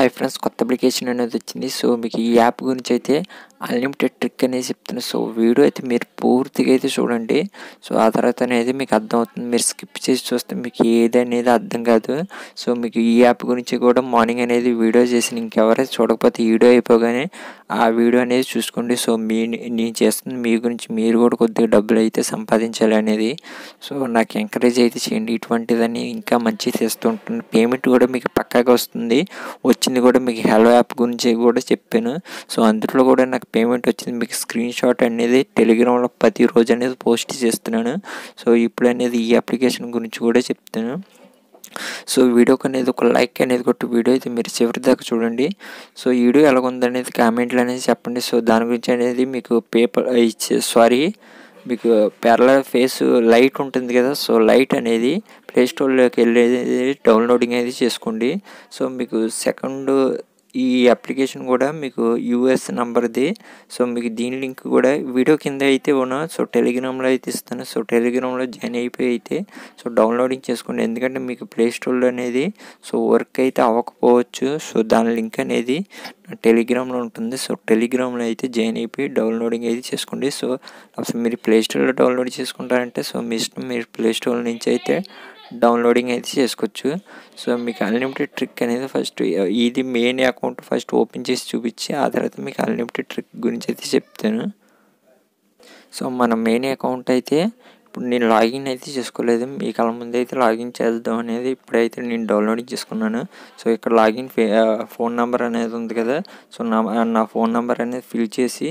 Hi friends, కొత్త application అనేది వచ్చింది. సో మీకు ఈ యాప్ గురించి అయితే అన్లిమిటెడ్ ట్రిక్ అనేది చెప్తున్నా. సో వీడియో అయితే మీరు పూర్తిగా అయితే చూడండి. సో ఆ తర్వాత అనేది మీకు అర్థం అవుతుంది. మీరు స్కిప్ చేసి చూస్తే మీకు ఏదనేది అర్థం కాదు. సో మీకు ఈ యాప్ గురించి కూడా మార్నింగ్ అనేది వీడియో చేసి ఇంకెవరైనా చూడకపోతే వీడియో అయిపోగానే ఆ వీడియో అనేది చూసుకోండి. సో నేను చేస్తున్న మీ గురించి మీరు కూడా కొద్దిగా డబ్బులు అయితే సంపాదించాలి అనేది. సో నాకు ఎంకరేజ్ అయితే చేయండి. ఇటువంటిదని ఇంకా మంచి చేస్తూ ఉంటుంది. పేమెంట్ కూడా మీకు పక్కాగా వస్తుంది. వచ్చింది కూడా మీకు హలో యాప్ గురించి కూడా చెప్పాను. సో అందులో కూడా నాకు పేమెంట్ వచ్చింది. మీకు స్క్రీన్ షాట్ అనేది టెలిగ్రామ్లో ప్రతిరోజు అనేది పోస్ట్ చేస్తున్నాను. సో ఇప్పుడు అనేది ఈ అప్లికేషన్ గురించి కూడా చెప్తాను. సో వీడియోకి అనేది ఒక లైక్ అనేది కొట్టి వీడియో అయితే మీరు చివరి దాకా చూడండి. సో వీడియో ఎలా ఉందనేది కామెంట్లు అనేది చెప్పండి. సో దాని గురించి అనేది మీకు మీకు పేర్ల ఫేస్ లైట్ ఉంటుంది కదా. సో లైట్ అనేది ప్లే స్టోర్లోకి వెళ్ళేది డౌన్లోడింగ్ అనేది చేసుకోండి. సో మీకు సెకండ్ ఈ అప్లికేషన్ కూడా మీకు యూఎస్ నెంబర్ది. సో మీకు దీని లింక్ కూడా వీడియో కింద అయితే ఉన్నా. సో టెలిగ్రామ్లో అయితే ఇస్తాను. సో టెలిగ్రామ్లో జాయిన్ అయిపోయి అయితే సో డౌన్లోడింగ్ చేసుకోండి. ఎందుకంటే మీకు ప్లే స్టోర్లో అనేది సో వర్క్ అయితే అవ్వకపోవచ్చు. సో దాని లింక్ అనేది టెలిగ్రామ్లో ఉంటుంది. సో టెలిగ్రామ్లో అయితే జాయిన్ అయిపోయి డౌన్లోడింగ్ అయితే చేసుకోండి. సో అసలు మీరు ప్లే స్టోర్లో డౌన్లోడ్ చేసుకుంటారంటే సో మీ ఇష్టం, మీరు ప్లే స్టోర్ నుంచి అయితే డౌన్లోడింగ్ అయితే చేసుకోవచ్చు. సో మీకు అన్లిమిటెడ్ ట్రిక్ అనేది ఫస్ట్ ఇది మెయిన్ అకౌంట్ ఫస్ట్ ఓపెన్ చేసి చూపించి ఆ తర్వాత మీకు అన్లిమిటెడ్ ట్రిక్ గురించి అయితే చెప్తాను. సో మన మెయిన్ అకౌంట్ అయితే ఇప్పుడు నేను లాగిన్ అయితే చేసుకోలేదు. మీ కళ్ళ ముందు అయితే లాగిన్ చేద్దాం అనేది ఇప్పుడైతే నేను డౌన్లోడింగ్ చేసుకున్నాను. సో ఇక్కడ లాగిన్ ఫోన్ నెంబర్ అనేది ఉంది కదా. సో నా ఫోన్ నెంబర్ అనేది ఫిల్ చేసి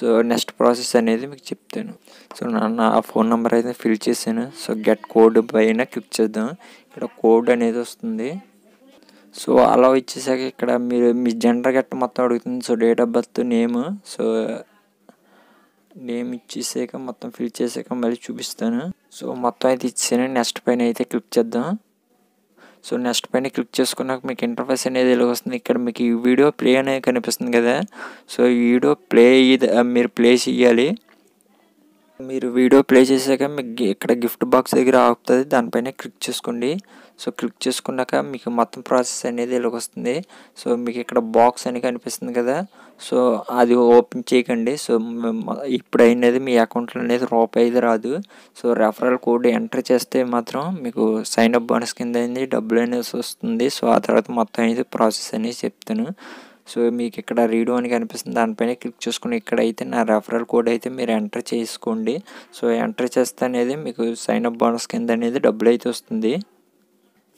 సో నెక్స్ట్ ప్రాసెస్ అనేది మీకు చెప్తాను. సో నా ఫోన్ నెంబర్ అయితే ఫిల్ చేశాను. సో గెట్ కోడ్ పైన క్లిక్ చేద్దాం. ఇక్కడ కోడ్ అనేది వస్తుంది. సో అలా ఇచ్చేసాక ఇక్కడ మీరు మీ జెండర్ గట్ట మొత్తం అడుగుతుంది. So date of birth, name, so name ఇచ్చేసాక మొత్తం ఫిల్ చేసాక మళ్ళీ చూపిస్తాను. సో మొత్తం అయితే ఇచ్చాను. నెక్స్ట్ పైన అయితే క్లిక్ చేద్దాం. సో నెక్స్ట్ పైన క్లిక్ చేసుకున్నాక మీకు ఇంటర్ఫేస్ అనేది ఇలా వస్తుంది. ఇక్కడ మీకు ఈ వీడియో ప్లే అనేది కనిపిస్తుంది కదా. సో ఈ వీడియో ప్లే మీరు ప్లే చేయాలి. మీరు వీడియో ప్లే చేసాక మీకు ఇక్కడ గిఫ్ట్ బాక్స్ దగ్గర ఆగుతుంది. దానిపైన క్లిక్ చేసుకోండి. సో క్లిక్ చేసుకున్నాక మీకు మొత్తం ప్రాసెస్ అనేది ఇలాగ వస్తుంది. సో మీకు ఇక్కడ బాక్స్ అని కనిపిస్తుంది కదా. సో అది ఓపెన్ చేయకండి. సో ఇప్పుడు అయినది మీ అకౌంట్లో అనేది రూపాయి రాదు. సో రెఫరల్ కోడ్ ఎంటర్ చేస్తే మాత్రం మీకు సైన్ అప్ బోనస్ కింద అయింది డబ్బులు అనేది వస్తుంది. సో ఆ తర్వాత మొత్తం అనేది ప్రాసెస్ అనేది చెప్తాను. సో మీకు ఇక్కడ రీడో అని కనిపిస్తుంది. దానిపైన క్లిక్ చేసుకుని ఇక్కడైతే నా రెఫరల్ కోడ్ అయితే మీరు ఎంటర్ చేసుకోండి. సో ఎంటర్ చేస్తే అనేది మీకు సైన్ అప్ బోనస్ కింద అనేది డబ్బులు అయితే వస్తుంది.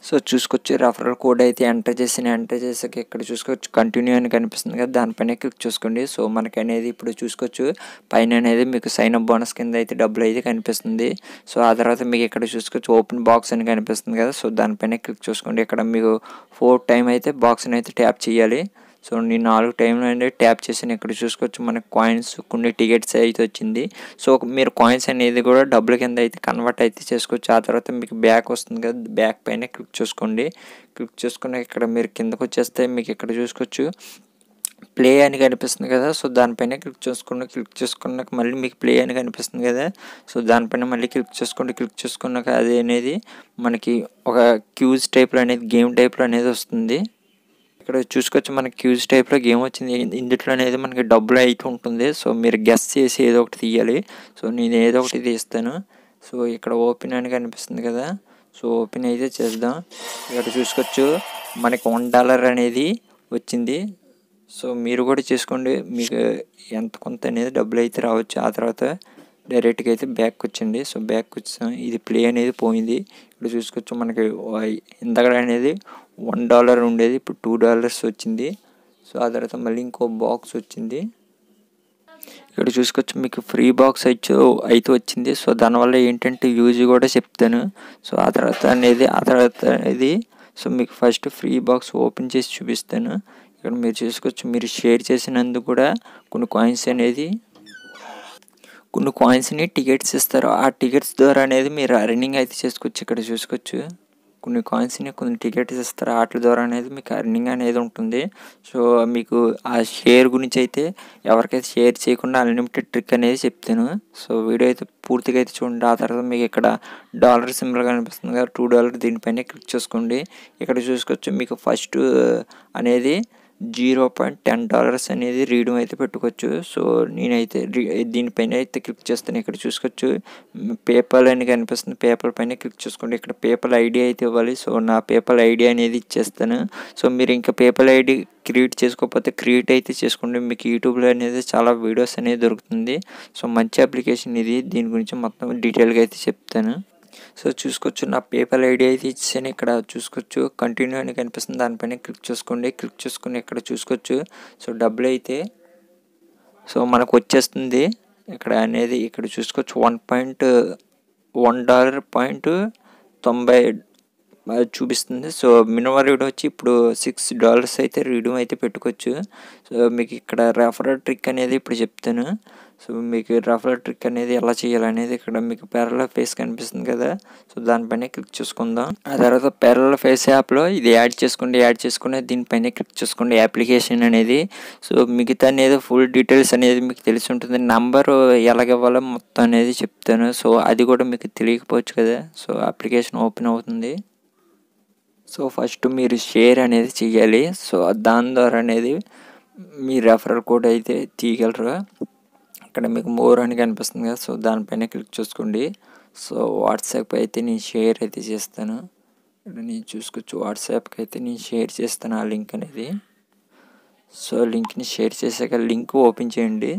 సో చూసుకొచ్చి రెఫరల్ కోడ్ అయితే ఎంటర్ చేసాక ఇక్కడ చూసుకోవచ్చు కంటిన్యూ అని కనిపిస్తుంది కదా. దానిపైన క్లిక్ చేసుకోండి. సో మనకి అనేది ఇప్పుడు చూసుకోవచ్చు పైన అనేది మీకు సైన్ అప్ బోనస్ కింద అయితే డబ్బులు అయితే కనిపిస్తుంది. సో ఆ తర్వాత మీకు ఇక్కడ చూసుకోవచ్చు ఓపెన్ బాక్స్ అని కనిపిస్తుంది కదా. సో దానిపైన క్లిక్ చేసుకోండి. ఇక్కడ మీకు 4 టైం అయితే బాక్స్ని అయితే ట్యాప్ చేయాలి. సో నేను 4 టైంలో అనేది ట్యాప్ చేసాను. ఇక్కడ చూసుకోవచ్చు మనకు కాయిన్స్ కొన్ని టికెట్స్ అయితే వచ్చింది. సో మీరు కాయిన్స్ అనేది కూడా డబ్బుల కింద అయితే కన్వర్ట్ అయితే చేసుకోవచ్చు. ఆ తర్వాత మీకు బ్యాక్ వస్తుంది కదా. బ్యాక్ పైన క్లిక్ చేసుకోండి. క్లిక్ చేసుకున్నాక ఇక్కడ మీరు కిందకు వచ్చేస్తే మీకు ఇక్కడ చూసుకోవచ్చు ప్లే అని కనిపిస్తుంది కదా. సో దానిపైన క్లిక్ చేసుకున్నాక మళ్ళీ మీకు ప్లే అని కనిపిస్తుంది కదా. సో దానిపైన మళ్ళీ క్లిక్ చేసుకున్నాక అది అనేది మనకి ఒక క్యూజ్ టైప్లో అనేది గేమ్ టైప్లో అనేది వస్తుంది. ఇక్కడ చూసుకోవచ్చు మనకి క్యూజ్ టైప్లో గేమ్ వచ్చింది. ఇందులో అనేది మనకి డబ్బులు అయితే ఉంటుంది. సో మీరు గెస్ చేసి ఏదో ఒకటి తీయాలి. సో నేను ఏదో ఒకటి తీస్తాను. సో ఇక్కడ ఓపెన్ అని కనిపిస్తుంది కదా. సో ఓపెన్ అయితే చేద్దాం. ఇక్కడ చూసుకోవచ్చు మనకి $1 అనేది వచ్చింది. సో మీరు కూడా చేసుకోండి. మీకు ఎంత కొంత అనేది డబ్బులు అయితే రావచ్చు. ఆ తర్వాత డైరెక్ట్గా అయితే బ్యాక్ వచ్చింది. సో బ్యాక్ వచ్చాం. ఇది ప్లే అనేది పోయింది. ఇక్కడ చూసుకోవచ్చు మనకి ఇంతకడ అనేది $1 ఉండేది, ఇప్పుడు $2 వచ్చింది. సో ఆ తర్వాత మళ్ళీ ఇంకో బాక్స్ వచ్చింది. ఇక్కడ చూసుకోవచ్చు మీకు ఫ్రీ బాక్స్ అయితే వచ్చింది. సో దానివల్ల ఏంటంటే యూజ్ కూడా చెప్తాను. సో ఆ తర్వాత అనేది సో మీకు ఫస్ట్ ఫ్రీ బాక్స్ ఓపెన్ చేసి చూపిస్తాను. ఇక్కడ మీరు చూసుకోవచ్చు మీరు షేర్ చేసినందుకు కూడా కొన్ని కాయిన్స్ని టికెట్స్ ఇస్తారు. ఆ టికెట్స్ ద్వారా అనేది మీరు అర్నింగ్ అయితే చేసుకోవచ్చు. ఇక్కడ చూసుకోవచ్చు కొన్ని కాయిన్స్ని కొన్ని టికెట్స్ ఇస్తారు వాటి ద్వారా అనేది మీకు ఎర్నింగ్ అనేది ఉంటుంది. సో మీకు ఆ షేర్ గురించి అయితే ఎవరికైతే షేర్ చేయకుండా అన్లిమిటెడ్ ట్రిక్ అనేది చెప్తాను. సో వీడియో అయితే పూర్తిగా అయితే చూడండి. ఆ తర్వాత మీకు ఇక్కడ డాలర్ సింబల్ కనిపిస్తుంది కదా, $2 దీనిపైన క్లిక్ చేసుకోండి. ఇక్కడ చూసుకోవచ్చు మీకు ఫస్ట్ అనేది $0.10 అనేది రీడింగ్ అయితే పెట్టుకోవచ్చు. సో నేనైతే దీనిపైన అయితే క్లిక్ చేస్తాను. ఇక్కడ చూసుకోవచ్చు పేపాల్ అని కనిపిస్తుంది, పేపాల్ పైన క్లిక్ చేసుకోండి. ఇక్కడ పేపాల్ ఐడి అయితే ఇవ్వాలి. సో నా పేపాల్ ఐడి అనేది ఇచ్చేస్తాను. సో మీరు ఇంకా పేపాల్ ఐడి క్రియేట్ చేసుకోకపోతే క్రియేట్ అయితే చేసుకోండి. మీకు యూట్యూబ్లో అనేది చాలా వీడియోస్ అనేది దొరుకుతుంది. సో మంచి అప్లికేషన్ ఇది, దీని గురించి మొత్తం డీటెయిల్గా అయితే చెప్తాను. సో చూసుకోవచ్చు నా పేపాల్ ఐడి అయితే ఇచ్చేసాను. ఇక్కడ చూసుకోవచ్చు కంటిన్యూ అని కనిపిస్తుంది, దానిపైన క్లిక్ చేసుకోండి. క్లిక్ చేసుకుని ఇక్కడ చూసుకోవచ్చు సో డబ్బులు అయితే సో మనకు వచ్చేస్తుంది. ఇక్కడ అనేది ఇక్కడ చూసుకోవచ్చు $1.90 చూపిస్తుంది. సో మినిమం రీడ్ వచ్చి ఇప్పుడు $6 అయితే రీడూమ్ అయితే పెట్టుకోవచ్చు. సో మీకు ఇక్కడ రెఫరల్ ట్రిక్ అనేది ఇప్పుడు చెప్తాను. సో మీకు రెఫరల్ ట్రిక్ అనేది ఎలా చేయాలనేది ఇక్కడ మీకు పెరల ఫేస్ కనిపిస్తుంది కదా, సో దానిపైన క్లిక్ చేసుకుందాం. ఆ తర్వాత పెరల ఫేస్ యాప్లో ఇది యాడ్ చేసుకోండి. యాడ్ చేసుకుని దీనిపైన క్లిక్ చేసుకోండి అప్లికేషన్ అనేది. సో మిగతా అనేది ఫుల్ డీటెయిల్స్ అనేది మీకు తెలిసి ఉంటుంది. నంబరు ఎలాగివ్వాలో మొత్తం అనేది చెప్తాను. సో అది కూడా మీకు తెలియకపోవచ్చు కదా. సో అప్లికేషన్ ఓపెన్ అవుతుంది. సో ఫస్ట్ మీరు షేర్ అనేది చేయాలి. సో దాని ద్వారా అనేది మీ రెఫరల్ కోడ్ అయితే తీయగలరు. ఇక్కడ మీకు మోర్ అని కనిపిస్తుంది కదా, సో దానిపైన క్లిక్ చేసుకోండి. సో వాట్సాప్ అయితే నేను షేర్ అయితే చేస్తాను. ఇక్కడ నేను చూసుకోవచ్చు వాట్సాప్కి అయితే నేను షేర్ చేస్తాను ఆ లింక్ అనేది. సో లింక్ని షేర్ చేసాక లింక్ ఓపెన్ చేయండి.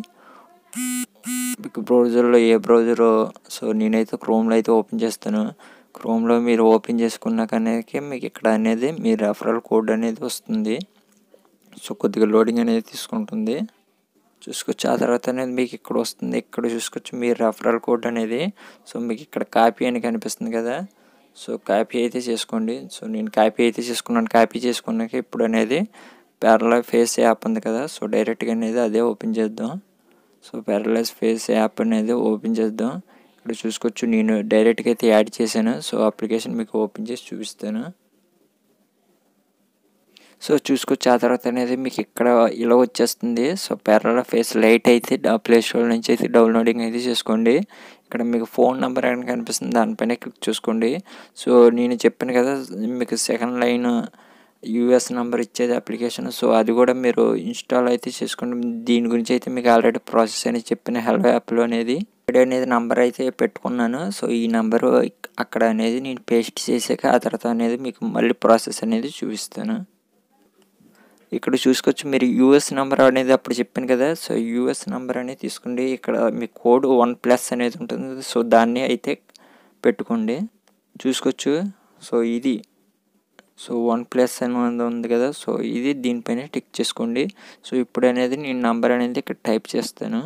మీకు బ్రౌజర్లో ఏ బ్రౌజరో, సో నేనైతే క్రోమ్లో అయితే ఓపెన్ చేస్తాను. క్రోమ్లో మీరు ఓపెన్ చేసుకున్నాక అనేది మీకు ఇక్కడ అనేది మీ రెఫరల్ కోడ్ అనేది వస్తుంది. సో కొద్దిగా లోడింగ్ అనేది తీసుకుంటుంది చూసుకోవచ్చు. ఆ తర్వాత అనేది మీకు ఇక్కడ వస్తుంది. ఇక్కడ చూసుకోవచ్చు మీ రెఫరల్ కోడ్ అనేది. సో మీకు ఇక్కడ కాపీ అని కనిపిస్తుంది కదా, సో కాపీ అయితే చేసుకోండి. సో నేను కాపీ అయితే చేసుకున్నాను. కాపీ చేసుకున్నాక ఇప్పుడు అనేది ప్యారలైజ్ ఫేస్ యాప్ ఉంది కదా, సో డైరెక్ట్గా అనేది అదే ఓపెన్ చేద్దాం. సో ప్యారలైజ్ ఫేస్ యాప్ అనేది ఓపెన్ చేద్దాం. ఇక్కడ చూసుకోవచ్చు నేను డైరెక్ట్గా అయితే యాడ్ చేశాను. సో అప్లికేషన్ మీకు ఓపెన్ చేసి చూపిస్తాను. సో చూసుకోవచ్చు ఆ తర్వాత అనేది మీకు ఇక్కడ ఇలా వచ్చేస్తుంది. సో పేరల ఫేస్ లైట్ అయితే ప్లే స్టోర్ నుంచి అయితే డౌన్లోడింగ్ అయితే చేసుకోండి. ఇక్కడ మీకు ఫోన్ నెంబర్ అని కనిపిస్తుంది, దానిపైన క్లిక్ చేసుకోండి. సో నేను చెప్పాను కదా మీకు సెకండ్ లైన్ US నెంబర్ ఇచ్చేది అప్లికేషన్. సో అది కూడా మీరు ఇన్స్టాల్ అయితే చేసుకోండి. దీని గురించి అయితే మీకు ఆల్రెడీ ప్రాసెస్ అనేది చెప్పిన హెల్ప్ యాప్లో అనేది అనేది నెంబర్ అయితే పెట్టుకున్నాను. సో ఈ నెంబరు అక్కడ అనేది నేను పేస్ట్ చేసాక ఆ తర్వాత అనేది మీకు మళ్ళీ ప్రాసెస్ అనేది చూపిస్తాను. ఇక్కడ చూసుకోవచ్చు మీరు US నెంబర్ అనేది అప్పుడు చెప్పాను కదా, సో US నెంబర్ అనేది తీసుకోండి. ఇక్కడ మీ కోడ్ $1+ అనేది ఉంటుంది. సో దాన్ని అయితే పెట్టుకోండి చూసుకోవచ్చు. సో ఇది సో $1+ అనేది ఉంది కదా, సో ఇది దీనిపైన టిక్ చేసుకోండి. సో ఇప్పుడు అనేది నేను నెంబర్ అనేది ఇక్కడ టైప్ చేస్తాను.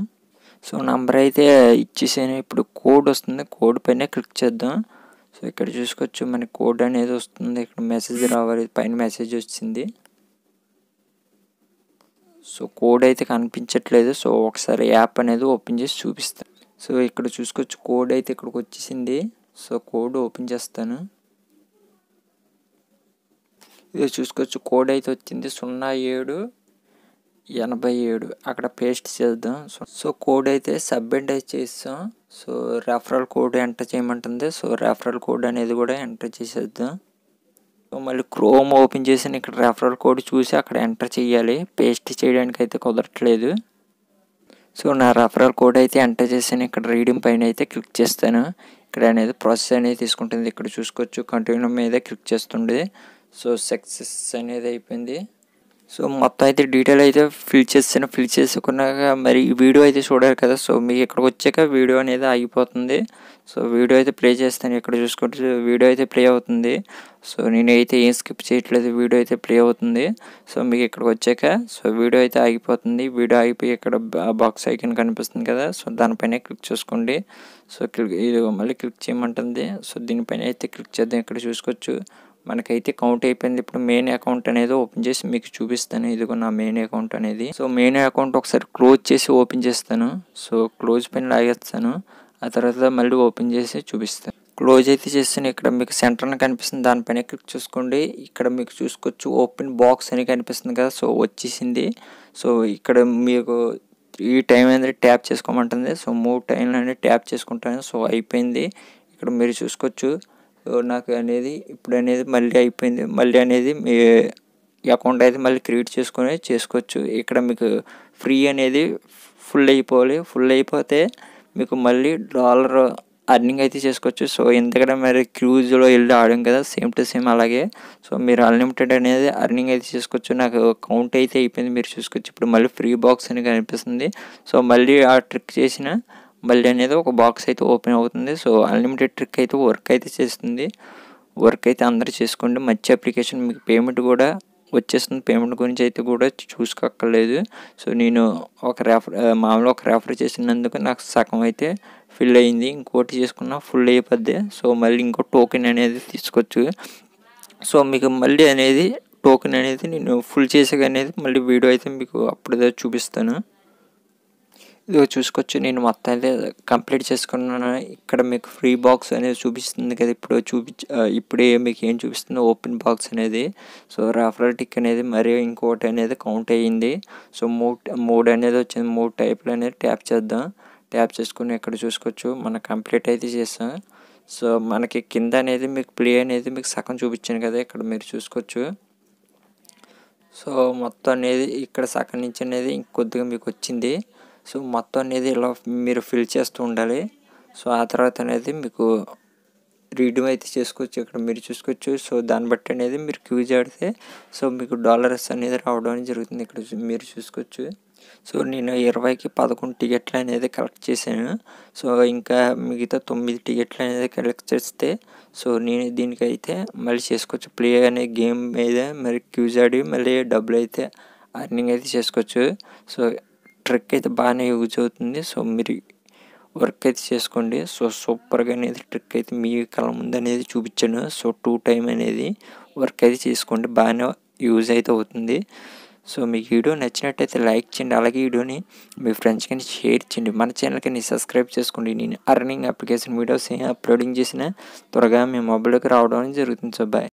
సో నెంబర్ అయితే ఇచ్చేసాను. ఇప్పుడు కోడ్ వస్తుంది, కోడ్ పైన క్లిక్ చేద్దాం. సో ఇక్కడ చూసుకోవచ్చు మన కోడ్ అనేది వస్తుంది. ఇక్కడ మెసేజ్ రావాలి, పైన మెసేజ్ వచ్చింది. సో కోడ్ అయితే కనిపించట్లేదు. సో ఒకసారి యాప్ అనేది ఓపెన్ చేసి చూపిస్తాను. సో ఇక్కడ చూసుకోవచ్చు కోడ్ అయితే ఇక్కడికి వచ్చేసింది. సో కోడ్ ఓపెన్ చేస్తాను. ఇది చూసుకోవచ్చు కోడ్ అయితే వచ్చింది 0787. అక్కడ పేస్ట్ చేద్దాం. సో కోడ్ అయితే సబ్మిట్ అయితే చేస్తాం. సో రెఫరల్ కోడ్ ఎంటర్ చేయమంటుంది. సో రెఫరల్ కోడ్ అనేది కూడా ఎంటర్ చేసేద్దాం. సో మళ్ళీ క్రోమ్ ఓపెన్ చేసి ఇక్కడ రెఫరల్ కోడ్ చూసి అక్కడ ఎంటర్ చేయాలి. పేస్ట్ చేయడానికి అయితే కుదరట్లేదు. సో నా రెఫరల్ కోడ్ అయితే ఎంటర్ చేసాను. ఇక్కడ రీడింగ్ పైన అయితే క్లిక్ చేస్తాను. ఇక్కడ అనేది ప్రాసెస్ అనేది తీసుకుంటుంది. ఇక్కడ చూసుకోవచ్చు కంటిన్యూ మీద క్లిక్ చేస్తుంది. సో సక్సెస్ అనేది అయిపోయింది. సో మొత్తం అయితే డీటెయిల్ అయితే ఫిల్ చేస్తాను. ఫిల్ చేసుకున్నాక మరి ఈ వీడియో అయితే చూడాలి కదా, సో మీకు ఇక్కడికి వచ్చాక వీడియో అనేది ఆగిపోతుంది. సో వీడియో అయితే ప్లే చేస్తాను. ఇక్కడ చూసుకుంటే వీడియో అయితే ప్లే అవుతుంది. సో నేనైతే ఏం స్కిప్ చేయట్లేదు, వీడియో అయితే ప్లే అవుతుంది. సో మీకు ఇక్కడికి వచ్చాక సో వీడియో అయితే ఆగిపోతుంది. వీడియో ఆగిపోయి ఇక్కడ బాక్స్ ఐకన్ కనిపిస్తుంది కదా, సో దానిపైన క్లిక్ చేసుకోండి. సో ఇది మళ్ళీ క్లిక్ చేయమంటుంది. సో దీనిపైన అయితే క్లిక్ చేద్దాం. ఇక్కడ చూసుకోవచ్చు మనకైతే కౌంట్ అయిపోయింది. ఇప్పుడు మెయిన్ అకౌంట్ అనేది ఓపెన్ చేసి మీకు చూపిస్తాను. ఇదిగో నా మెయిన్ అకౌంట్ అనేది. సో మెయిన్ అకౌంట్ ఒకసారి క్లోజ్ చేసి ఓపెన్ చేస్తాను. సో క్లోజ్ పైన లాగేస్తాను. ఆ తర్వాత మళ్ళీ ఓపెన్ చేసి చూపిస్తాను. క్లోజ్ అయితే చేస్తాను. ఇక్కడ మీకు సెంటర్న కనిపిస్తుంది, దానిపైన క్లిక్ చేసుకోండి. ఇక్కడ మీకు చూసుకోవచ్చు ఓపెన్ బాక్స్ అని కనిపిస్తుంది కదా, సో వచ్చేసింది. సో ఇక్కడ మీకు ఈ టైం అనేది ట్యాప్ చేసుకోమంటుంది, సో 3 టైం అనేది ట్యాప్ చేసుకుంటాను. సో అయిపోయింది. ఇక్కడ మీరు చూసుకోవచ్చు నాకు అనేది ఇప్పుడు అనేది మళ్ళీ అయిపోయింది. మళ్ళీ అనేది మీ అకౌంట్ అయితే మళ్ళీ క్రియేట్ చేసుకొని చేసుకోవచ్చు. ఇక్కడ మీకు ఫ్రీ అనేది ఫుల్ అయిపోవాలి. ఫుల్ అయిపోతే మీకు మళ్ళీ డాలర్ అర్నింగ్ అయితే చేసుకోవచ్చు. సో ఎందుకంటే మరి క్రూజ్లో వెళ్ళి ఆడాం కదా, సేమ్ టు సేమ్ అలాగే. సో మీరు అన్లిమిటెడ్ అనేది అర్నింగ్ అయితే చేసుకోవచ్చు. నాకు అకౌంట్ అయితే అయిపోయింది, మీరు చూసుకోవచ్చు. ఇప్పుడు మళ్ళీ ఫ్రీ బాక్స్ అని కనిపిస్తుంది. సో మళ్ళీ ఆ ట్రిక్ చేసిన మళ్ళీ అనేది ఒక బాక్స్ అయితే ఓపెన్ అవుతుంది. సో అన్లిమిటెడ్ ట్రిక్ అయితే వర్క్ అయితే చేస్తుంది. వర్క్ అయితే అందరూ చేసుకోండి, మంచి అప్లికేషన్. మీకు పేమెంట్ కూడా వచ్చేస్తుంది. పేమెంట్ గురించి అయితే కూడా చూసుకోక్కర్లేదు. సో నేను ఒక మామూలుగా ఒక రెఫర్ చేసినందుకు నాకు సగం అయితే ఫిల్ అయింది, ఇంకోటి చేసుకున్నా ఫుల్ అయిపోద్ది. సో మళ్ళీ ఇంకో టోకెన్ అనేది తీసుకోవచ్చు. సో మీకు మళ్ళీ అనేది టోకెన్ అనేది నేను ఫుల్ చేసాక అనేది మళ్ళీ వీడియో అయితే మీకు అప్పుడు చూపిస్తాను. ఇదిగో చూసుకోవచ్చు, నేను మొత్తం అయితే కంప్లీట్ చేసుకున్నాను. ఇక్కడ మీకు ఫ్రీ బాక్స్ అనేది చూపిస్తుంది కదా, ఇప్పుడు ఇప్పుడే మీకు ఏం చూపిస్తుంది, ఓపెన్ బాక్స్ అనేది. సో రెఫరల్ టిక్ అనేది మరియు ఇంకోటి అనేది కౌంట్ అయ్యింది. సో 3 అనేది వచ్చింది. 3 టైప్లు అనేది ట్యాప్ చేద్దాం. ట్యాప్ చేసుకుని ఇక్కడ చూసుకోవచ్చు మనం కంప్లీట్ అయితే చేస్తాం. సో మనకి కింద అనేది మీకు ప్లే అనేది మీకు సగం చూపించాను కదా, ఇక్కడ మీరు చూసుకోవచ్చు. సో మొత్తం అనేది ఇక్కడ సగం నుంచి అనేది ఇంకొద్దిగా మీకు వచ్చింది. సో మొత్తం అనేది ఇలా మీరు ఫిల్ చేస్తూ ఉండాలి. సో ఆ తర్వాత అనేది మీకు రీడీమ్ అయితే చేసుకోవచ్చు. ఇక్కడ మీరు చూసుకోవచ్చు. సో దాన్ని బట్టి అనేది మీరు క్యూజ్ ఆడితే సో మీకు డాలర్స్ అనేది రావడం జరుగుతుంది. ఇక్కడ మీరు చూసుకోవచ్చు. సో నేను 20కి 11 టికెట్లు అనేది కలెక్ట్ చేశాను. సో ఇంకా మిగతా 9 టికెట్లు అనేది కలెక్ట్ చేస్తే సో నేను దీనికైతే మళ్ళీ చేసుకోవచ్చు. ప్లే అనే గేమ్ మీద మరి క్యూజ్ ఆడి మళ్ళీ డబ్బులు అయితే అర్నింగ్ అయితే చేసుకోవచ్చు. సో ట్రిక్ అయితే బాగానే యూజ్ అవుతుంది. సో మీరు వర్క్ అయితే చేసుకోండి. సో సూపర్గా అనేది ట్రిక్ అయితే మీ కళ్ళ ముందు అనేది చూపించాను. సో 2 టైం అనేది వర్క్ అయితే చేసుకోండి, బాగానే యూజ్ అయితే అవుతుంది. సో మీకు వీడియో నచ్చినట్టయితే లైక్ చేయండి, అలాగే వీడియోని మీ ఫ్రెండ్స్ కానీ షేర్ చేయండి. మన ఛానల్కి సబ్స్క్రైబ్ చేసుకోండి. నేను అర్నింగ్ అప్లికేషన్ వీడియోస్ అప్లోడింగ్ చేసిన త్వరగా మీ మొబైల్కి రావడం జరుగుతుంది. So bye.